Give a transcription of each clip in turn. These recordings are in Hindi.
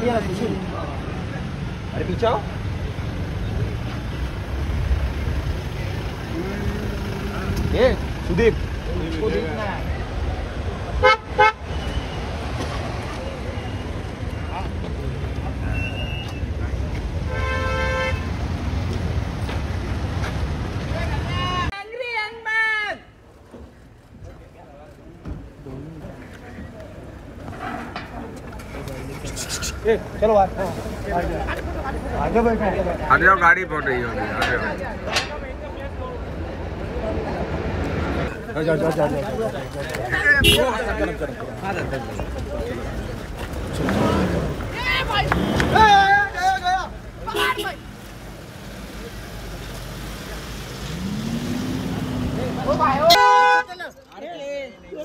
पाटियाला पीछे। अरे पीछे आओ। ये सुदीप इसको देखना है। चलो बात आगे बैठो, आगे जाओ, गाड़ी पहुंच रही होगी, आगे बैठो, जाओ जाओ जाओ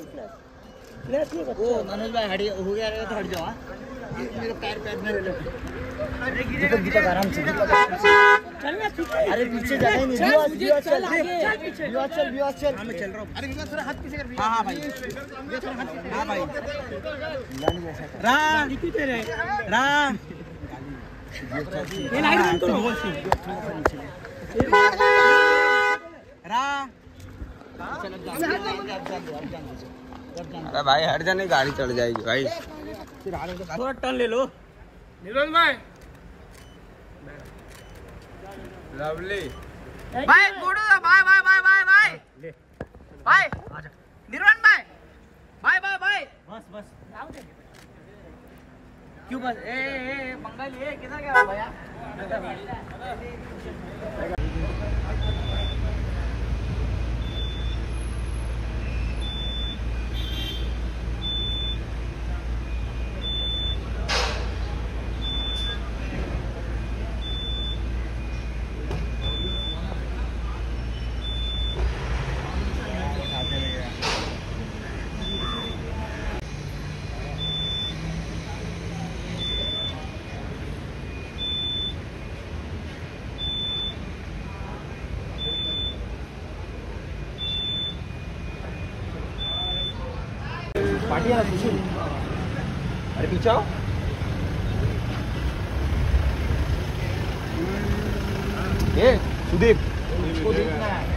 जाओ। मनोज भाई हट हो गया तो हट जाओ। मेरे पैर में आराम से अरे पीछे जाना ही नहीं। चल मैं चल रहा हूं। अरे थोड़ा हाथ पीछे कर। हां भाई ये थोड़ा हाथ पीछे। हां भाई राम दिखते रहे राम। ये लाइट बंद करो राम। अरे भाई हट जाने, गाड़ी चढ़ जाएगी भाई। थोड़ा टर्न ले लो निरोल भाई। लवली भाई बोलो भाई भाई भाई भाई भाई ले भाई आजा निरोल भाई भाई भाई भाई बस बस आओ दे क्यों बस। ए ए बंगाल ये किधर गया भैया? पाटियाला पीछे। अरे पीछे आओ। ये सुदीप इसको देखना है।